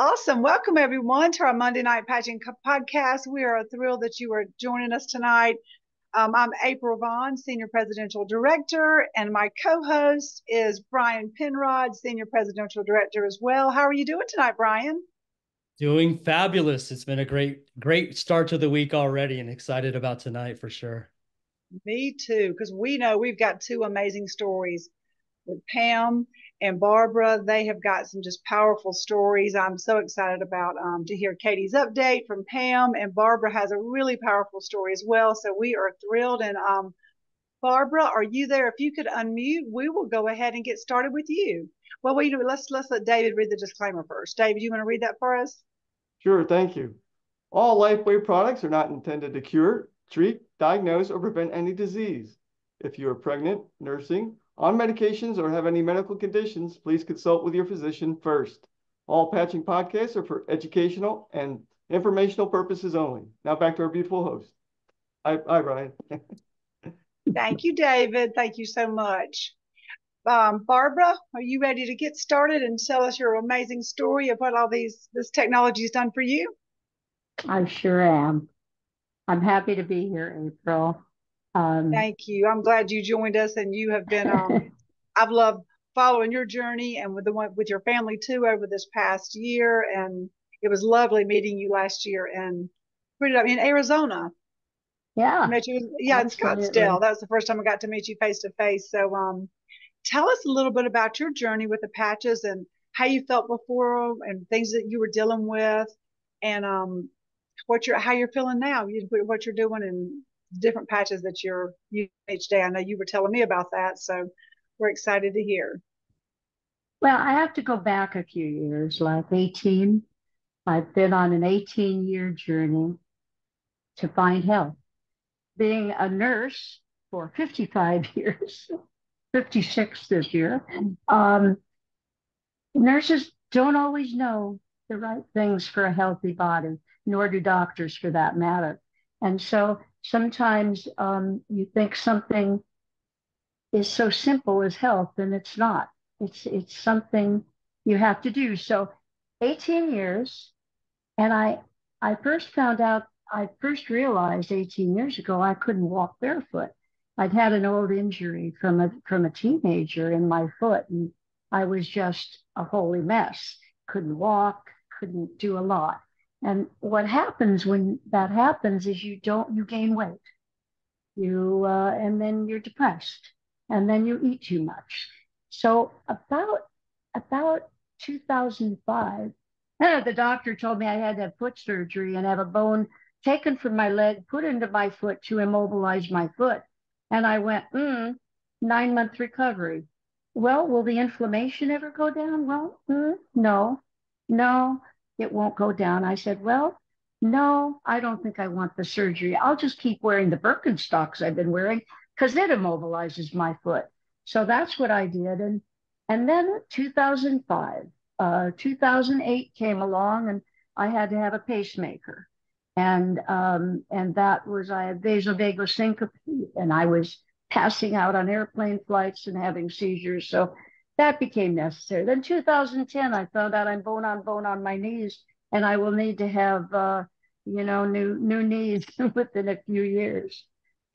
Awesome. Welcome, everyone, to our Monday Night Pageant podcast. We are thrilled that you are joining us tonight. I'm April Vaughn, Senior Presidential Director, and my co-host is Brian Penrod, Senior Presidential Director as well. How are you doing tonight, Brian? Doing fabulous. It's been a great start to the week already, and excited about tonight for sure. Me too, because we know we've got two amazing stories with Pam and Barbara. They have got some just powerful stories. I'm so excited about to hear Katie's update from Pam, and Barbara has a really powerful story as well. So we are thrilled. And Barbara, are you there? If you could unmute, we will go ahead and get started with you. Well, let's let David read the disclaimer first. David, you want to read that for us? Sure, thank you. All LifeWave products are not intended to cure, treat, diagnose, or prevent any disease. If you are pregnant, nursing, on medications, or have any medical conditions, please consult with your physician first. All patching podcasts are for educational and informational purposes only. Now back to our beautiful host. Hi, Brian. Thank you, David. Thank you so much. Barbara, are you ready to get started and tell us your amazing story of what all this technology has done for you? I sure am. I'm happy to be here, April. Thank you. I'm glad you joined us, and you have been, I've loved following your journey and with your family too over this past year. And it was lovely meeting you last year in Arizona. Yeah. Met you, yeah, absolutely. In Scottsdale. That was the first time I got to meet you face to face. So tell us a little bit about your journey with the patches and how you felt before and things that you were dealing with, and how you're feeling now, what you're doing, and different patches that you're using each day. I know you were telling me about that, so we're excited to hear. Well, I have to go back a few years, like 18. I've been on an 18-year journey to find health. Being a nurse for 55 years, 56 this year, nurses don't always know the right things for a healthy body, nor do doctors for that matter. And so sometimes you think something is so simple as health, and it's not. It's something you have to do. So 18 years, and I first realized 18 years ago I couldn't walk barefoot. I'd had an old injury from a teenager in my foot, and I was just a holy mess. Couldn't walk, couldn't do a lot. And what happens when that happens is you gain weight, and then you're depressed, and then you eat too much. So about 2005, the doctor told me I had to have foot surgery and have a bone taken from my leg, put into my foot to immobilize my foot. And I went, 9-month recovery. Well, will the inflammation ever go down? Well, no. It won't go down. I said, well, no, I don't think I want the surgery. I'll just keep wearing the Birkenstocks I've been wearing because it immobilizes my foot. So that's what I did. And then 2008 came along, and I had to have a pacemaker. And that was, I had vasovagal syncope, and I was passing out on airplane flights and having seizures. So that became necessary. Then 2010, I found out I'm bone on bone on my knees, and I will need to have, new knees within a few years.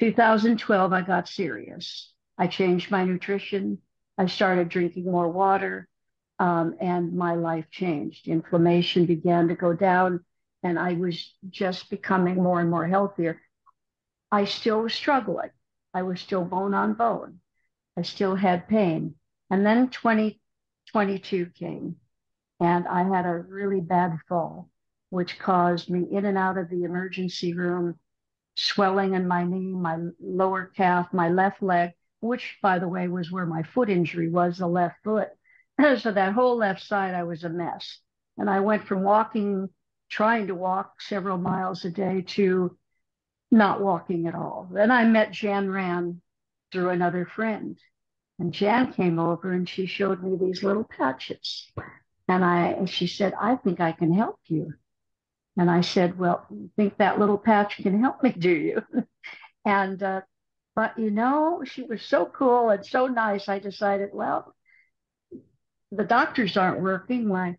2012, I got serious. I changed my nutrition. I started drinking more water, and my life changed. Inflammation began to go down, and I was just becoming more and more healthier. I still was struggling. I was still bone on bone. I still had pain. And then 2022 came, and I had a really bad fall, which caused me in and out of the emergency room, swelling in my knee, my lower calf, my left leg, which, by the way, was where my foot injury was, the left foot. So that whole left side, I was a mess. And I went from trying to walk several miles a day to not walking at all. Then I met Jan Rand through another friend. And Jan came over, and she showed me these little patches. And she said, I think I can help you. And I said, well, you think that little patch can help me, do you? And, but she was so cool and so nice. I decided, well, the doctors aren't working. My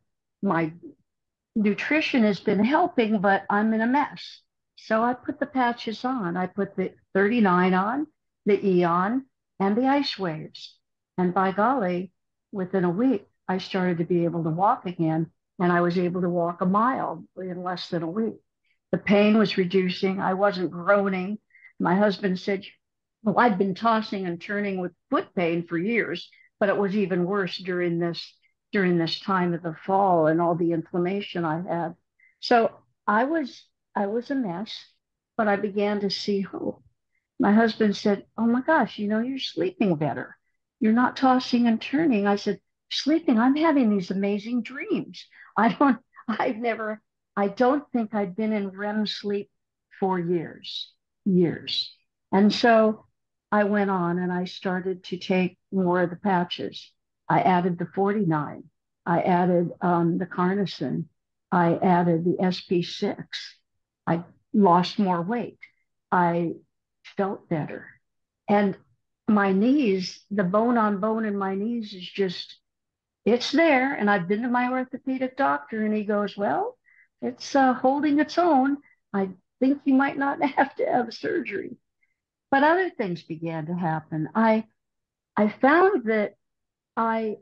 nutrition has been helping, but I'm in a mess. So I put the patches on. I put the 39 on, the Aeon, and the Ice Waves. And by golly, within a week, I started to be able to walk again, and I was able to walk a mile in less than a week. The pain was reducing. I wasn't groaning. My husband said, well, I'd been tossing and turning with foot pain for years, but it was even worse during this time of the fall and all the inflammation I had. So I was a mess, but I began to see hope. My husband said, oh my gosh, you know, you're sleeping better. You're not tossing and turning. I said, sleeping, I'm having these amazing dreams. I don't think I've been in REM sleep for years. And so I went on and I started to take more of the patches. I added the 49. I added the Carnosine. I added the SP6. I lost more weight. I felt better. And my knees, the bone on bone in my knees is just, it's there. And I've been to my orthopedic doctor and he goes, well, it's holding its own. I think you might not have to have surgery. But other things began to happen. I found that I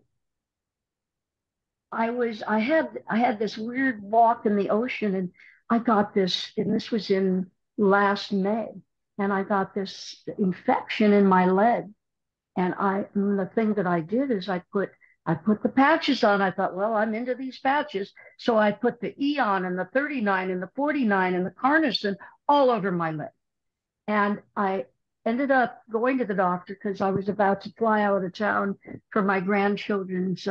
had this weird walk in the ocean, and I got this, and this was in last May, and I got this infection in my leg. And the thing that I did is I put the patches on. I thought, well, I'm into these patches. So I put the Aeon and the 39 and the 49 and the Carnosine all over my leg. And I ended up going to the doctor because I was about to fly out of town for my grandchildren's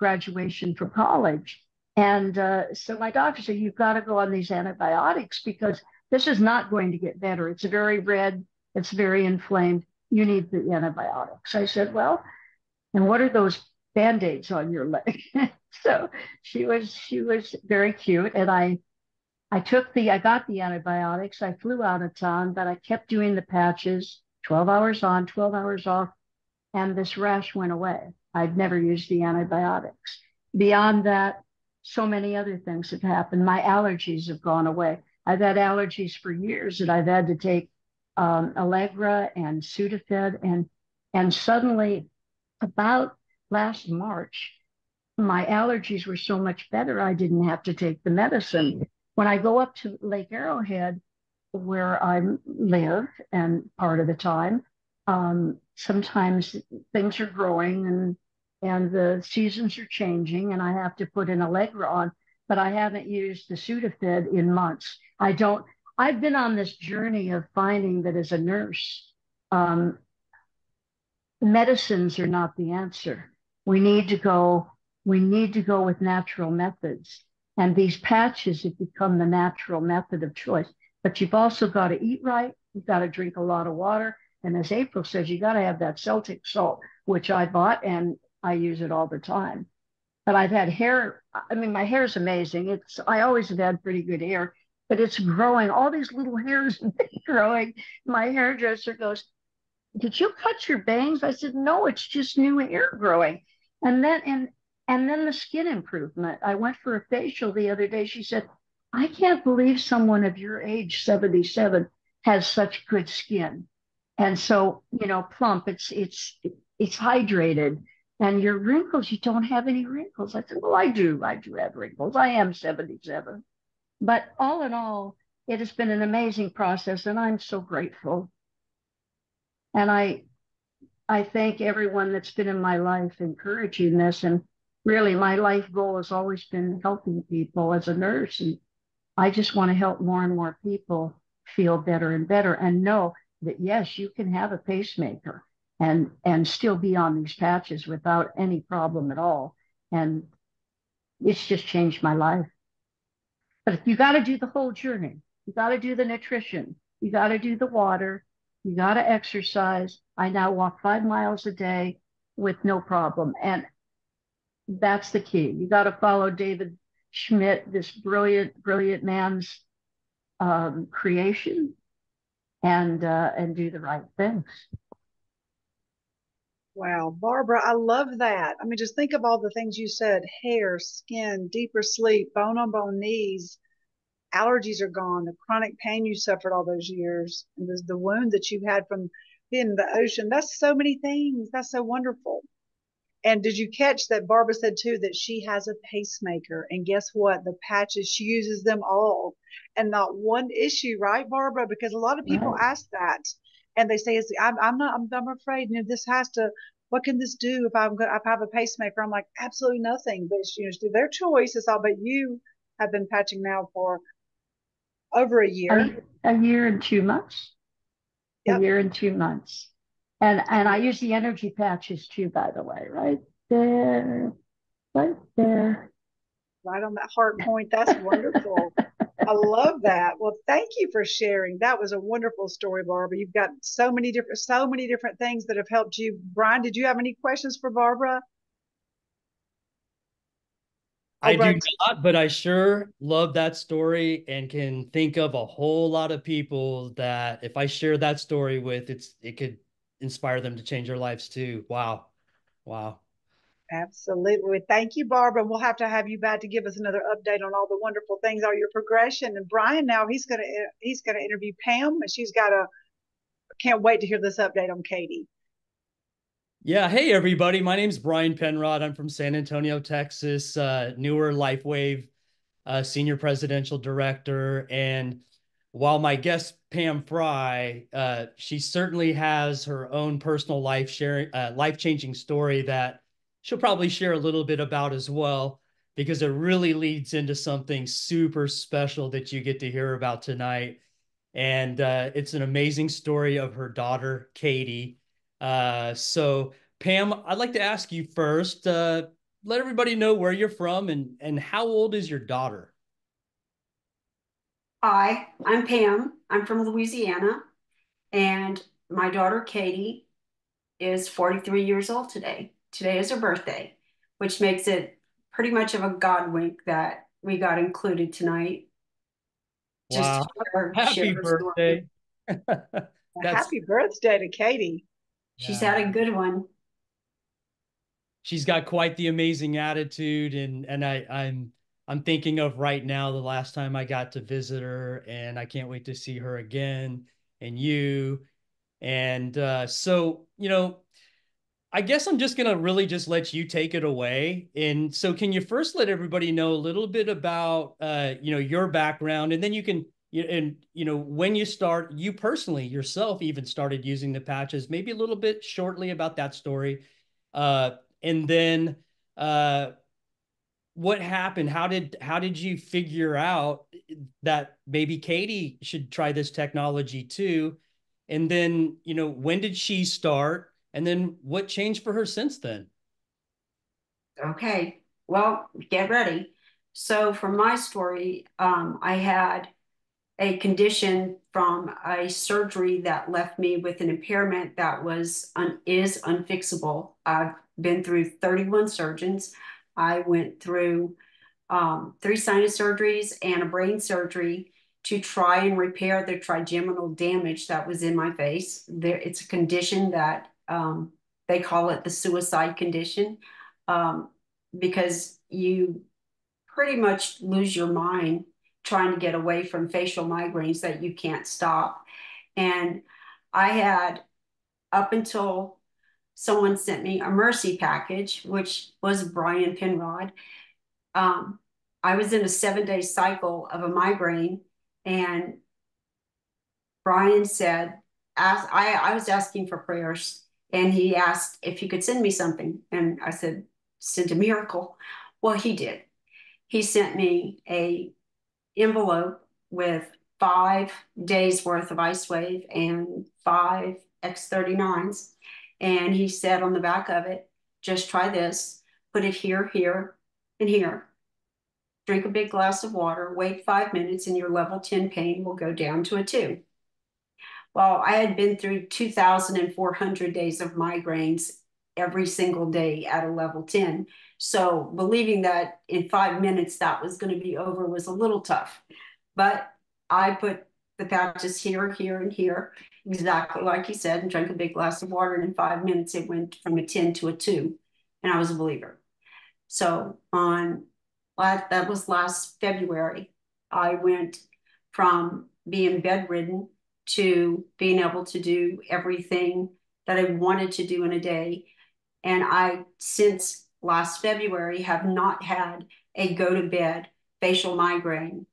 graduation from college. And so my doctor said, you've got to go on these antibiotics because this is not going to get better. It's very red. It's very inflamed. You need the antibiotics. I said, well, and what are those Band-Aids on your leg? So she was very cute. And I got the antibiotics. I flew out of town, but I kept doing the patches, 12 hours on, 12 hours off. And this rash went away. I'd never used the antibiotics. Beyond that, so many other things have happened. My allergies have gone away. I've had allergies for years and I've had to take Allegra and Sudafed. And suddenly about last March, my allergies were so much better, I didn't have to take the medicine. When I go up to Lake Arrowhead, where I live and part of the time, sometimes things are growing and the seasons are changing and I have to put an Allegra on, but I haven't used the Sudafed in months. I've been on this journey of finding that as a nurse, medicines are not the answer. We need to go with natural methods. And these patches have become the natural method of choice. But you've also got to eat right. You've got to drink a lot of water. And as April says, you got to have that Celtic salt, which I bought and I use it all the time. But I've had hair. I mean, my hair is amazing. I always have had pretty good hair, but it's growing. All these little hairs have been growing. My hairdresser goes, did you cut your bangs? I said, no, it's just new hair growing. And then the skin improvement. I went for a facial the other day. She said, I can't believe someone of your age, 77, has such good skin. And so, you know, plump, it's hydrated. And your wrinkles, you don't have any wrinkles. I said, well, I do have wrinkles. I am 77. But all in all, it has been an amazing process and I'm so grateful. And I thank everyone that's been in my life encouraging this. And really, my life goal has always been helping people as a nurse. And I just want to help more and more people feel better and better and know that, yes, you can have a pacemaker and still be on these patches without any problem at all. And it's just changed my life. But you got to do the whole journey. You got to do the nutrition. You got to do the water. You got to exercise. I now walk 5 miles a day with no problem. And that's the key. You got to follow David Schmidt, this brilliant, brilliant man's creation and do the right things. Wow, Barbara, I love that. I mean, just think of all the things you said: hair, skin, deeper sleep, bone on bone knees, allergies are gone, the chronic pain you suffered all those years, and the wound that you had from being in the ocean. That's so many things. That's so wonderful. And did you catch that Barbara said too that she has a pacemaker? And guess what? The patches, she uses them all and not one issue, right, Barbara? Because a lot of people ask that. And they say, I'm afraid, you know, this has to, what can this do if I have a pacemaker? I'm like, absolutely nothing. But it's, you know, it's their choice. It's all, but you have been patching now for over a year. A year and 2 months. Yep. A year and 2 months. And I use the energy patches too, by the way, right there, right there. Right on that heart point. That's wonderful. I love that. Well, thank you for sharing. That was a wonderful story, Barbara. You've got so many different things that have helped you. Brian, did you have any questions for Barbara? I do not, but I sure love that story and can think of a whole lot of people that if I share that story with, it could inspire them to change their lives too. Wow. Wow. Absolutely. Thank you, Barbara. We'll have to have you back to give us another update on all the wonderful things, all your progression. And Brian, now he's gonna interview Pam, and she's got can't wait to hear this update on Katie. Yeah. Hey, everybody. My name's Brian Penrod. I'm from San Antonio, Texas, newer LifeWave Senior Presidential Director. And while my guest, Pam Frey, she certainly has her own personal life-changing story that she'll probably share a little bit about as well, because it really leads into something super special that you get to hear about tonight. And it's an amazing story of her daughter, Katie. So Pam, I'd like to ask you first, let everybody know where you're from and how old is your daughter? Hi, I'm Pam. I'm from Louisiana, and my daughter, Katie, is 43 years old today. Today is her birthday, which makes it pretty much of a God wink that we got included tonight. Just wow. Happy birthday. Happy birthday to Katie. She's had a good one. She's got quite the amazing attitude. And I'm thinking of right now, the last time I got to visit her, and I can't wait to see her again and you. And so, you know, I guess I'm just going to really just let you take it away. And so can you first let everybody know a little bit about, you know, your background, and then you can, and, you know, when you start, you personally yourself even started using the patches, maybe a little bit shortly about that story. And then what happened? How did you figure out that maybe Katie should try this technology too? And then, you know, when did she start? And then what changed for her since then? Okay, well, get ready. So for my story, I had a condition from a surgery that left me with an impairment that is unfixable. I've been through 31 surgeons. I went through 3 sinus surgeries and a brain surgery to try and repair the trigeminal damage that was in my face. It's a condition that they call it the suicide condition, because you pretty much lose your mind trying to get away from facial migraines that you can't stop. And I had, up until someone sent me a mercy package, which was Brian Penrod, I was in a 7-day cycle of a migraine, and Brian said, I was asking for prayers. And he asked if he could send me something. And I said, send a miracle. Well, he did. He sent me an envelope with 5 days worth of Ice Wave and 5 X39s. And he said on the back of it, just try this, put it here, here, and here. Drink a big glass of water, wait 5 minutes, and your level 10 pain will go down to a 2. Well, I had been through 2,400 days of migraines every single day at a level 10. So believing that in 5 minutes that was going to be over was a little tough. But I put the patches here, here, and here. exactly like you said, and drank a big glass of water. And in 5 minutes, it went from a 10 to a 2. And I was a believer. So on that was last February, I went from being bedridden to being able to do everything that I wanted to do in a day. And I, since last February, have not had a go-to-bed facial migraine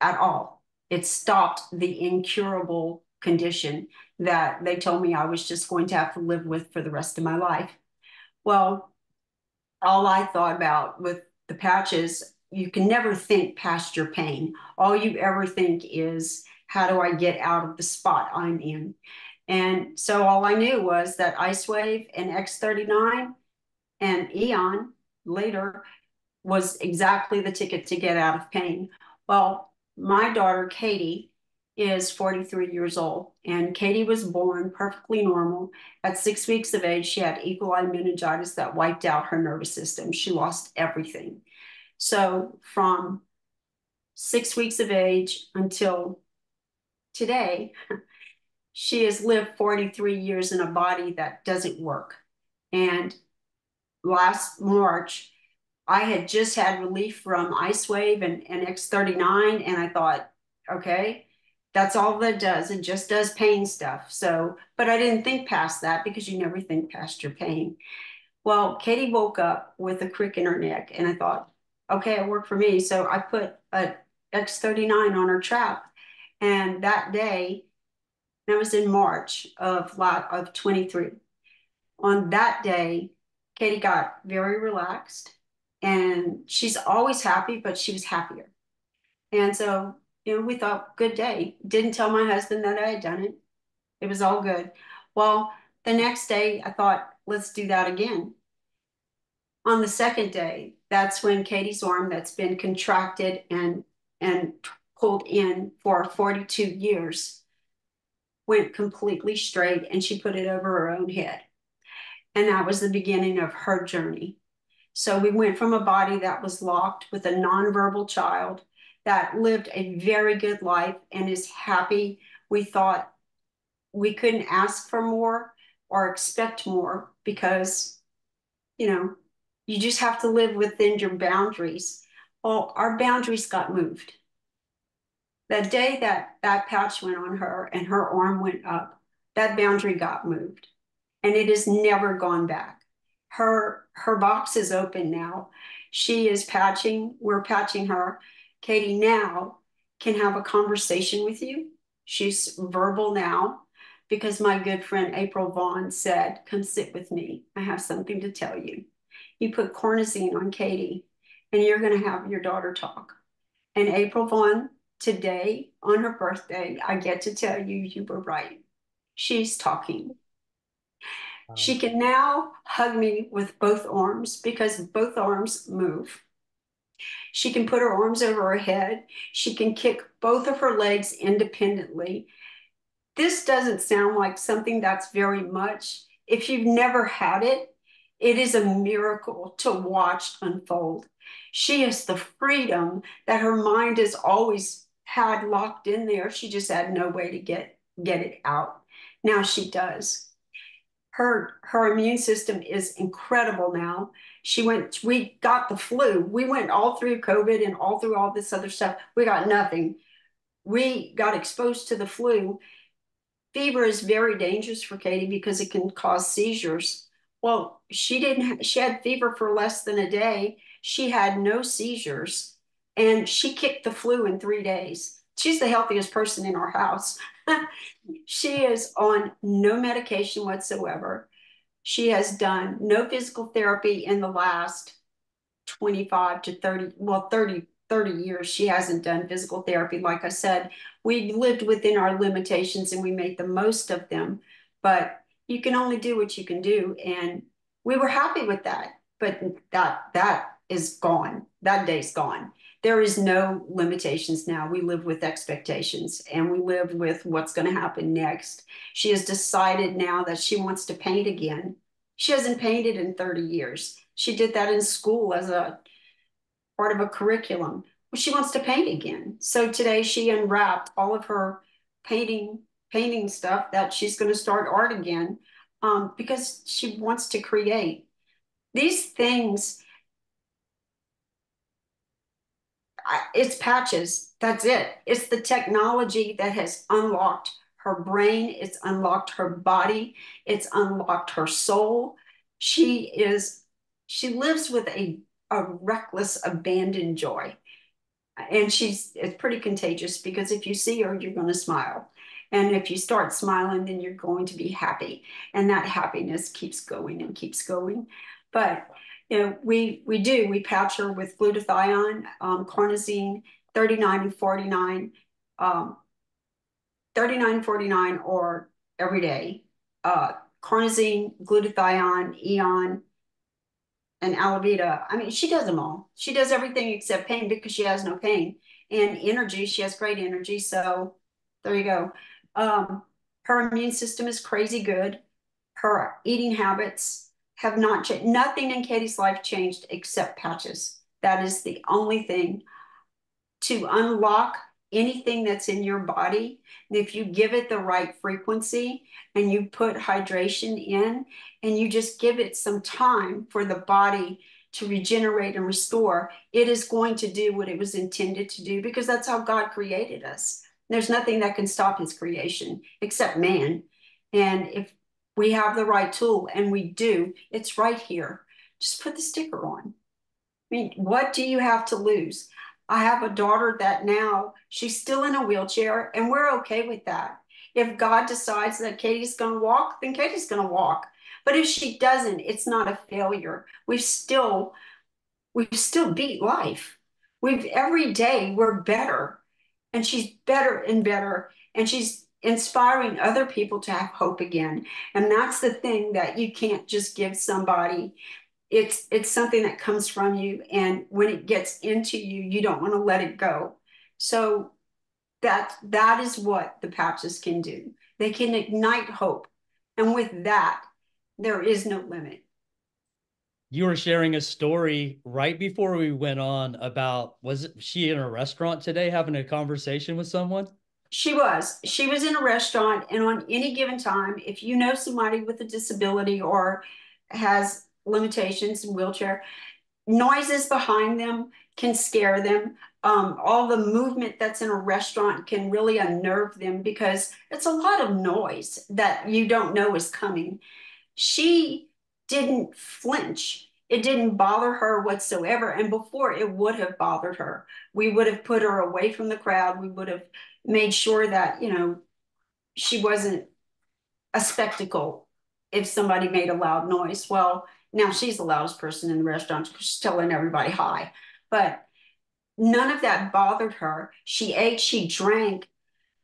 at all. It stopped the incurable condition that they told me I was just going to have to live with for the rest of my life. Well, all I thought about with the patches, you can never think past your pain. All you ever think is, how do I get out of the spot I'm in? And so all I knew was that Ice Wave and X39 and Aeon later was exactly the ticket to get out of pain. Well, my daughter, Katie, is 43 years old, and Katie was born perfectly normal. At 6 weeks of age, she had E. coli meningitis that wiped out her nervous system. She lost everything. So from 6 weeks of age until today, she has lived 43 years in a body that doesn't work. And last March, I had just had relief from Ice Wave and X39, and I thought, okay, that's all that does. It just does pain stuff. So, but I didn't think past that because you never think past your pain. Well, Katie woke up with a crick in her neck, and I thought, okay, it worked for me. So I put a X39 on her trap, and that day, that was in March of 23. On that day, Katie got very relaxed, and she's always happy, but she was happier. And so, you know, we thought, good day. Didn't tell my husband that I had done it. It was all good. Well, the next day I thought, let's do that again. On the second day, that's when Katie's arm that's been contracted and pulled in for 42 years went completely straight, and she put it over her own head. And that was the beginning of her journey. So we went from a body that was locked with a nonverbal child that lived a very good life and is happy. We thought we couldn't ask for more or expect more because, you know, you just have to live within your boundaries. Well, our boundaries got moved. The day that that patch went on her and her arm went up, that boundary got moved. And it has never gone back. Her box is open now. She is patching. We're patching her. Katie now can have a conversation with you. She's verbal now because my good friend April Vaughn said, come sit with me. I have something to tell you. You put Carnosine on Katie and you're going to have your daughter talk. And April Vaughn, today on her birthday, I get to tell you, you were right. She's talking. She can now hug me with both arms because both arms move. She can put her arms over her head. She can kick both of her legs independently. This doesn't sound like something that's very much. If you've never had it, it is a miracle to watch unfold. She has the freedom that her mind has always had locked in there. She just had no way to get it out. Now she does. Her immune system is incredible now. We got the flu. We went all through COVID and all through all this other stuff. We got nothing. We got exposed to the flu. Fever is very dangerous for Katie because it can cause seizures. Well, she had fever for less than a day. She had no seizures, and she kicked the flu in 3 days. She's the healthiest person in our house. She is on no medication whatsoever. She has done no physical therapy in the last 25 to 30, well, 30 years. She hasn't done physical therapy. Like I said, we lived within our limitations and we made the most of them, but you can only do what you can do. And we were happy with that, but that is gone. That day's gone. There is no limitations now. We live with expectations and we live with what's going to happen next. She has decided now that she wants to paint again. She hasn't painted in 30 years. She did that in school as a part of a curriculum. Well, she wants to paint again. So today she unwrapped all of her painting painting stuff, that she's going to start art again because she wants to create. These things, it's patches. That's it. It's the technology that has unlocked her brain. It's unlocked her body. It's unlocked her soul. She lives with a reckless, abandoned joy. And it's pretty contagious, because if you see her, you're going to smile. And if you start smiling, then you're going to be happy. And that happiness keeps going and keeps going. But, you know, we patch her with glutathione, carnosine, 39 and 49, 39, 49 or every day, carnosine, glutathione, Aeon, and Alavida. I mean, she does them all. She does everything except pain, because she has no pain. And energy, she has great energy. So there you go. Her immune system is crazy good. Her eating habits have not changed. Nothing in Katie's life changed except patches. That is the only thing. To unlock anything that's in your body, if you give it the right frequency and you put hydration in and you just give it some time for the body to regenerate and restore, it is going to do what it was intended to do, because that's how God created us. There's nothing that can stop his creation except man. And if we have the right tool, and we do, it's right here. Just put the sticker on. I mean, what do you have to lose? I have a daughter that now, she's still in a wheelchair, and we're okay with that. If God decides that Katie's going to walk, then Katie's going to walk. But if she doesn't, it's not a failure. We've still beat life. Every day we're better, and she's better, and she's inspiring other people to have hope again. And that's the thing that you can't just give somebody. It's something that comes from you, and when it gets into you, you don't want to let it go. So that is what the patches can do. They can ignite hope, and with that, there is no limit. You were sharing a story right before we went on about, was she in a restaurant today having a conversation with someone? She was in a restaurant, and on any given time, if you know somebody with a disability or has limitations in wheelchair, noises behind them can scare them. All the movement that's in a restaurant can really unnerve them, because it's a lot of noise that you don't know is coming. She didn't flinch. It didn't bother her whatsoever. And before, it would have bothered her. We would have put her away from the crowd. We would have made sure that, you know, she wasn't a spectacle if somebody made a loud noise. Well, now she's the loudest person in the restaurant because she's telling everybody hi. But none of that bothered her. She ate, she drank,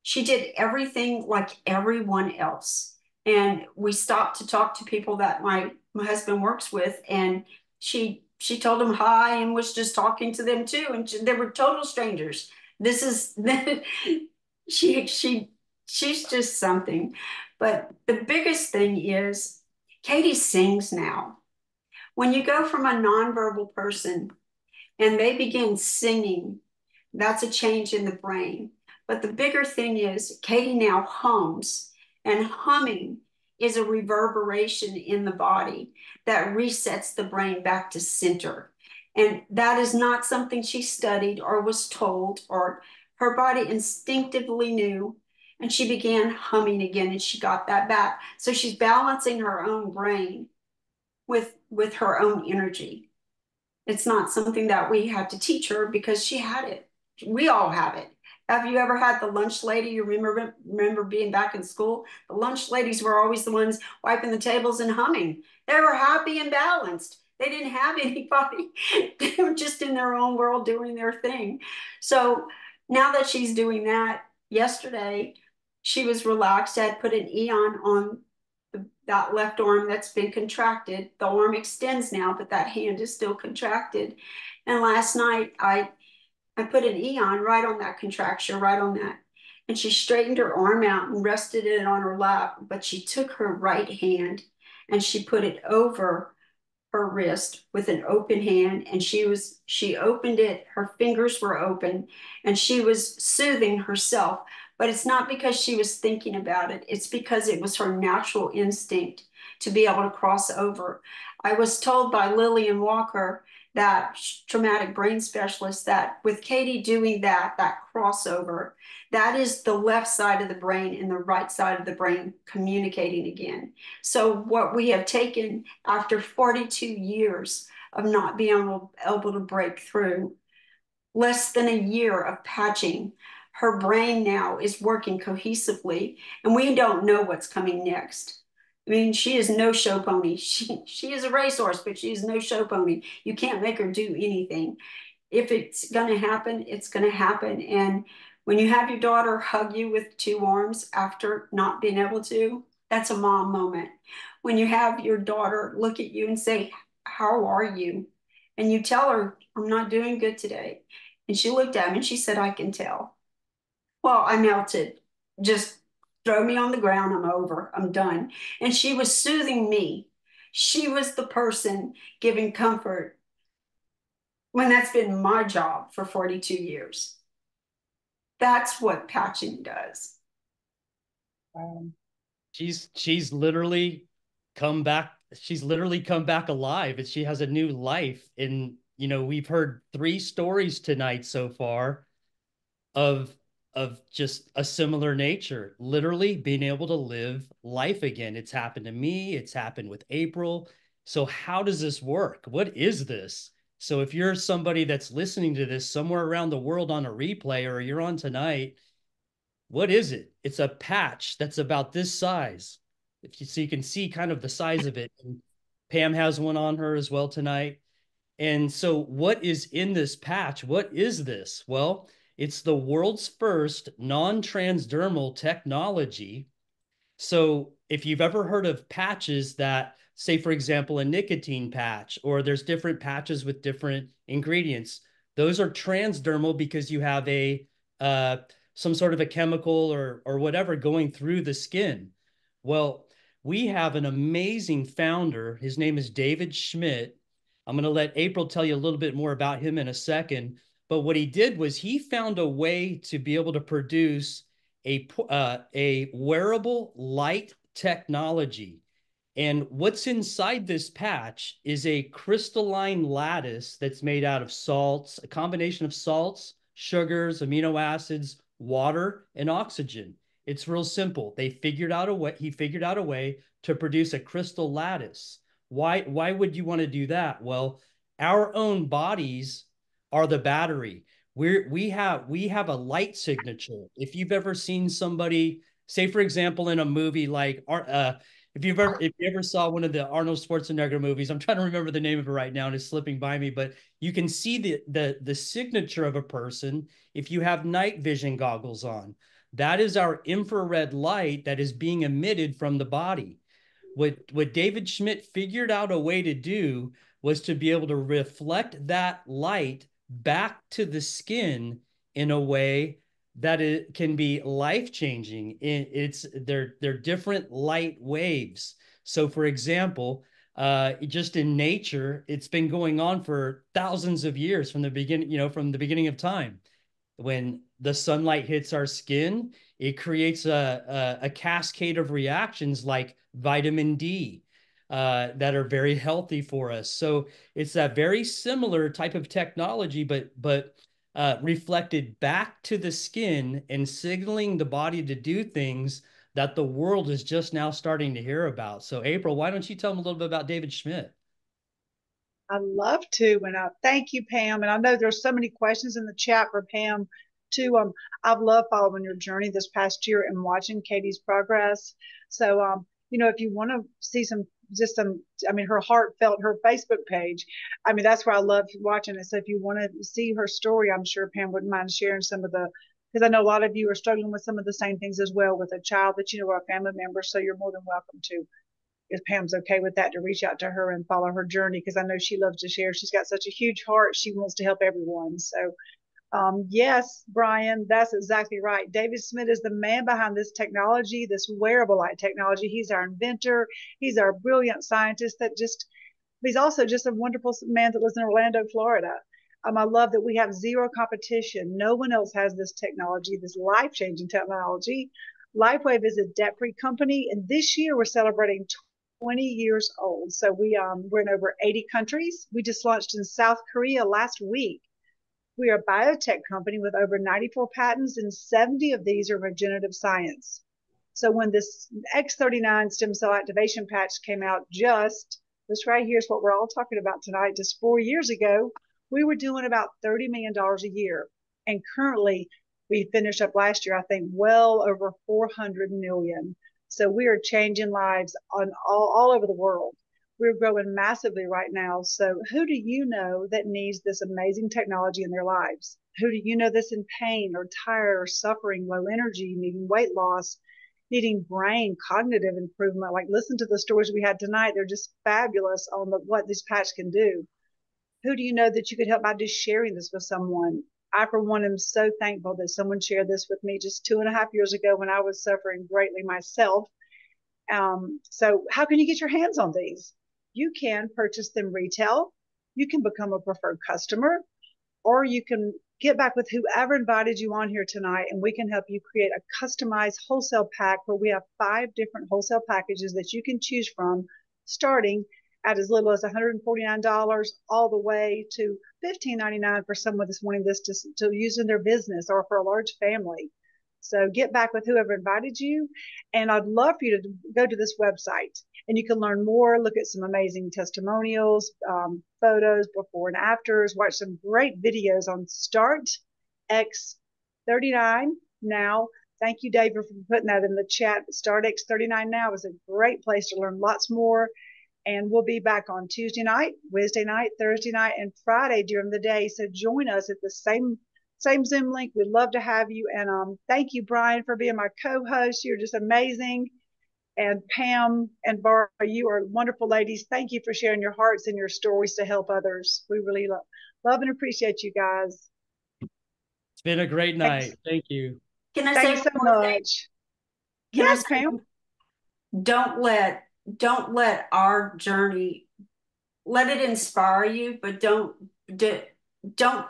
she did everything like everyone else. And we stopped to talk to people that my husband works with, and she told them hi and was just talking to them too. And they were total strangers. This is, she's just something. But the biggest thing is Katie sings now. When you go from a nonverbal person and they begin singing, that's a change in the brain. But the bigger thing is Katie now hums, and humming is a reverberation in the body that resets the brain back to center. And that is not something she studied or was told, or her body instinctively knew, and she began humming again, and she got that back. So she's balancing her own brain with her own energy. It's not something that we had to teach her, because she had it. We all have it. Have you ever had the lunch lady? You remember being back in school? The lunch ladies were always the ones wiping the tables and humming. They were happy and balanced. They didn't have anybody. They were just in their own world doing their thing. So now that she's doing that, yesterday she was relaxed. I had put an Aeon on that left arm that's been contracted. The arm extends now, but that hand is still contracted. And last night I put an Aeon right on that contraction, right on that. And she straightened her arm out and rested it on her lap, but she took her right hand and she put it over her wrist with an open hand. And she opened it, her fingers were open, and she was soothing herself But it's not because she was thinking about it. It's because it was her natural instinct to be able to cross over. I was told by Lillian Walker, that traumatic brain specialist, that with Katie doing that crossover, that is the left side of the brain and the right side of the brain communicating again. So what we have taken after 42 years of not being able to break through, less than a year of patching, her brain now is working cohesively, and we don't know what's coming next. I mean, she is no show pony. She is a racehorse, but she is no show pony. You can't make her do anything. If it's going to happen, it's going to happen. And when you have your daughter hug you with two arms after not being able to, that's a mom moment. When you have your daughter look at you and say, "How are you?" And you tell her, "I'm not doing good today." And she looked at me and she said, "I can tell." Well, I melted. Just throw me on the ground, I'm over, I'm done. And she was soothing me. She was the person giving comfort when that's been my job for 42 years. That's what patching does. She's literally come back. She's literally come back alive, and she has a new life. And, you know, we've heard 3 stories tonight so far of just a similar nature, literally being able to live life again. It's happened to me. It's happened with April. So how does this work? What is this? So if you're somebody that's listening to this somewhere around the world on a replay, or you're on tonight, what is it? It's a patch that's about this size. So you can see kind of the size of it. And Pam has one on her as well tonight. And so what is in this patch? What is this? Well, it's the world's first non-transdermal technology. So if you've ever heard of patches that, say, for example, a nicotine patch, or there's different patches with different ingredients, those are transdermal because you have a some sort of a chemical or whatever going through the skin. Well, we have an amazing founder. His name is David Schmidt. I'm going to let April tell you a little bit more about him in a second. But what he did was he found a way to be able to produce a wearable light technology. And what's inside this patch is a crystalline lattice that's made out of salts, a combination of salts, sugars, amino acids, water, and oxygen. It's real simple. He figured out a way to produce a crystal lattice. Why would you want to do that? Well, our own bodies are the battery. We have a light signature. If you've ever seen somebody, say for example in a movie like if you ever saw one of the Arnold Schwarzenegger movies, I'm trying to remember the name of it right now and it's slipping by me, but you can see the signature of a person if you have night vision goggles on. That is our infrared light that is being emitted from the body. What David Schmidt figured out a way to do was to be able to reflect that light back to the skin in a way that it can be life-changing. They're different light waves. So for example, just in nature, it's been going on for thousands of years from the beginning, from the beginning of time. When the sunlight hits our skin, it creates a cascade of reactions like vitamin D that are very healthy for us. So it's that very similar type of technology, but reflected back to the skin and signaling the body to do things that the world is just now starting to hear about. So April, why don't you tell them a little bit about David Schmidt? I'd love to, and I thank you, Pam. And I know there's so many questions in the chat for Pam too. I've loved following your journey this past year and watching Katie's progress. So, if you want to see her heartfelt, her Facebook page. I mean, that's where I loved watching it. So if you want to see her story, I'm sure Pam wouldn't mind sharing some of the, because I know a lot of you are struggling with some of the same things as well with a child that you know or a family member. So you're more than welcome to, if Pam's okay with that, to reach out to her and follow her journey, because I know she loves to share. She's got such a huge heart. She wants to help everyone. So yes, Brian, that's exactly right. David Schmidt is the man behind this technology, this wearable light technology. He's our inventor. He's our brilliant scientist he's also just a wonderful man that lives in Orlando, Florida. I love that we have zero competition. No one else has this technology, this life-changing technology. LifeWave is a debt-free company, and this year we're celebrating 20 years old. So we're in over 80 countries. We just launched in South Korea last week. We are a biotech company with over 94 patents, and 70 of these are regenerative science. So when this X39 stem cell activation patch came out, just this right here is what we're all talking about tonight. Just 4 years ago, we were doing about $30 million a year. And currently, we finished up last year, I think, well over $400 million. So we are changing lives on all over the world. We're growing massively right now. So who do you know that needs this amazing technology in their lives? Who do you know that's in pain or tired or suffering, low energy, needing weight loss, needing brain cognitive improvement? Like, listen to the stories we had tonight. They're just fabulous on what this patch can do. Who do you know that you could help by just sharing this with someone? I, for one, am so thankful that someone shared this with me just 2.5 years ago when I was suffering greatly myself. So how can you get your hands on these? You can purchase them retail, you can become a preferred customer, or you can get back with whoever invited you on here tonight, and we can help you create a customized wholesale pack where we have 5 different wholesale packages that you can choose from, starting at as little as $149 all the way to $15.99 for someone that's wanting this to use in their business or for a large family. So get back with whoever invited you. And I'd love for you to go to this website, and you can learn more, look at some amazing testimonials, photos, before and afters, watch some great videos on startx39 now. Thank you, David, for putting that in the chat. Startx39 now is a great place to learn lots more. And we'll be back on Tuesday night, Wednesday night, Thursday night, and Friday during the day. So join us at the same Zoom link. We'd love to have you. And thank you, Brian, for being my co-host. You're just amazing. And Pam and Barbara, you are wonderful ladies. Thank you for sharing your hearts and your stories to help others. We really love and appreciate you guys. It's been a great night. Thanks. Thank you. Can I say so much? Yes, Pam. Don't let our journey, let it inspire you, but don't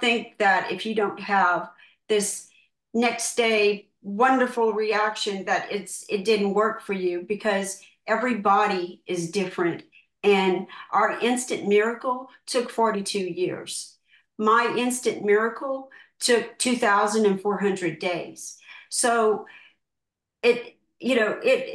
think that if you don't have this next day wonderful reaction that it didn't work for you, because every body is different. And our instant miracle took 42 years. My instant miracle took 2,400 days. So it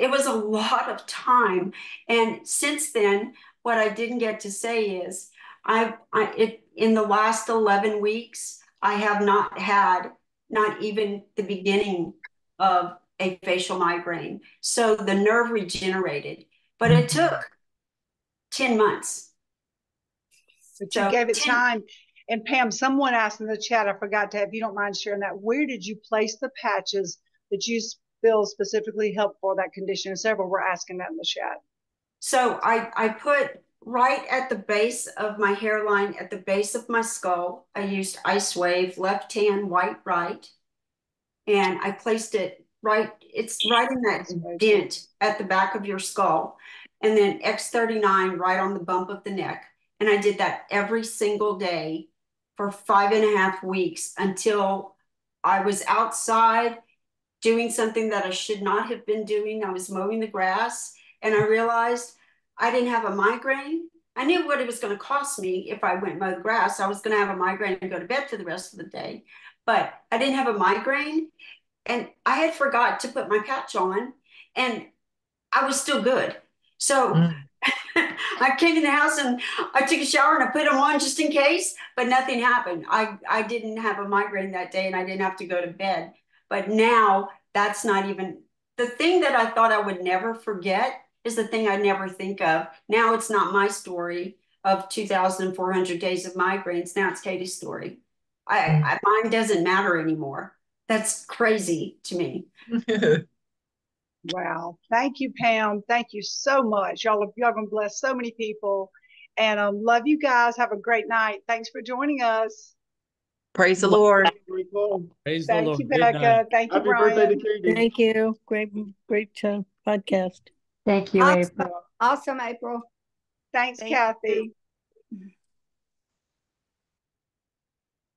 was a lot of time. And since then, what I didn't get to say is in the last 11 weeks, I have not had not even the beginning of a facial migraine. So the nerve regenerated, but it took 10 months. But you gave it time. And Pam, someone asked in the chat, I forgot to, if you don't mind sharing that, where did you place the patches that you feel specifically help for that condition? And several were asking that in the chat. So I put right at the base of my hairline, at the base of my skull. I used Ice Wave, left hand, white, right. And I placed it right, it's right in that dent at the back of your skull. And then X39 right on the bump of the neck. And I did that every single day for 5.5 weeks until I was outside doing something that I should not have been doing. I was mowing the grass, and I realized I didn't have a migraine. I knew what it was going to cost me if I went mow the grass. I was going to have a migraine and go to bed for the rest of the day, but I didn't have a migraine, and I had forgot to put my patch on, and I was still good. So I came in the house and I took a shower and I put them on just in case, but nothing happened. I didn't have a migraine that day, and I didn't have to go to bed. But now that's not even the thing that I thought I would never forget is the thing I never think of. Now it's not my story of 2,400 days of migraines. Now it's Katie's story. Mine doesn't matter anymore. That's crazy to me. Wow. Thank you, Pam. Thank you so much. Y'all have blessed so many people. And I love you guys. Have a great night. Thanks for joining us. Praise the Lord. Praise the Lord. Thank you, Becca. Thank you, Brian. Happy birthday to Katie. Thank you. Great podcast. Thank you, awesome. April. Awesome, April. Thanks, Kathy.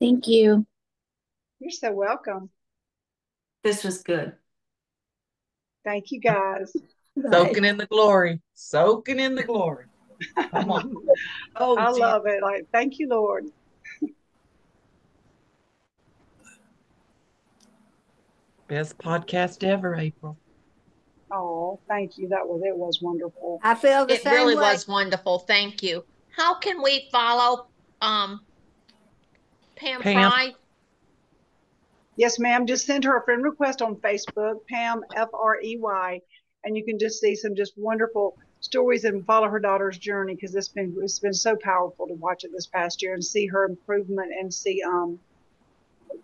Thank you. You're so welcome. This was good. Thank you, guys. Soaking in the glory. Soaking in the glory. Come on. Oh, I love it. Like, thank you, Lord. Best podcast ever, April. Oh, thank you. That was, it was wonderful. I feel the same way. It really was wonderful. Thank you. How can we follow Pam Frey? Yes, ma'am. Just send her a friend request on Facebook, Pam Frey, and you can just see some just wonderful stories and follow her daughter's journey, because it's been so powerful to watch it this past year and see her improvement and see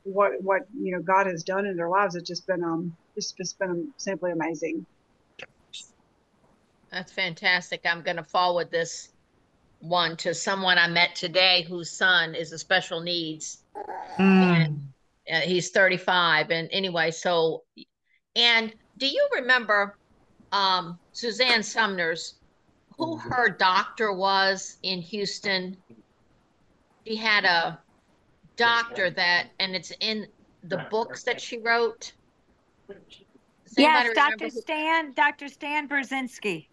what you know God has done in their lives. It's just been simply amazing. That's fantastic. I'm going to forward this one to someone I met today whose son is a special needs. And he's 35. And anyway, so, and do you remember Suzanne Sumner's, who her doctor was in Houston? She had a doctor that, and it's in the books that she wrote. Yes, Dr. Stan Brzezinski.